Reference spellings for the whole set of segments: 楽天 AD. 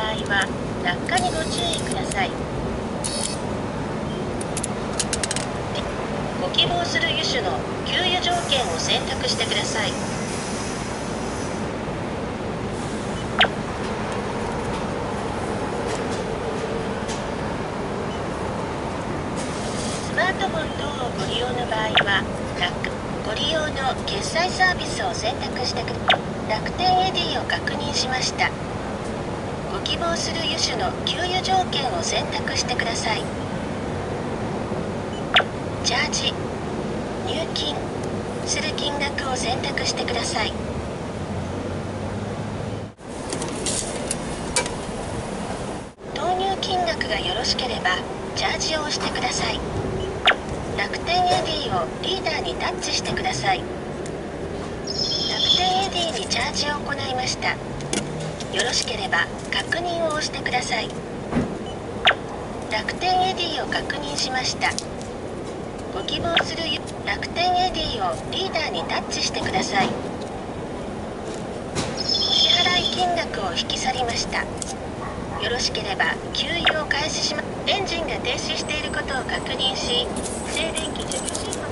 場合は落下にご注意ください。ご希望する油種の給油条件を選択してください。スマートフォン等をご利用の場合はご利用の決済サービスを選択してください。楽天 AD を確認しました。ご希望する油種の給油条件を選択してください。チャージ、入金する金額を選択してください。投入金額がよろしければチャージを押してください。楽天 AD をリーダーにタッチしてください。AD にチャージを行いました。よろしければ確認を押してください。楽天 AD を確認しました。ご希望する楽天 AD をリーダーにタッチしてください。お支払い金額を引き去りました。よろしければ給油を開始します。エンジンが停止していることを確認し、静電気除去シート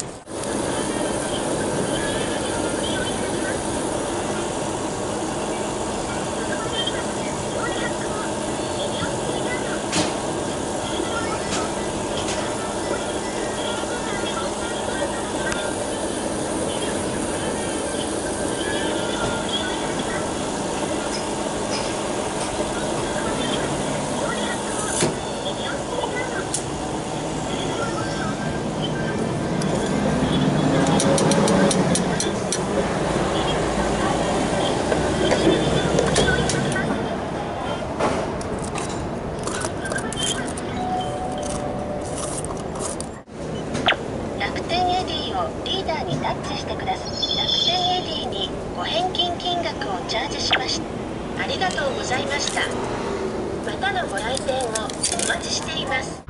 ありがとうございました。またのご来店をお待ちしています。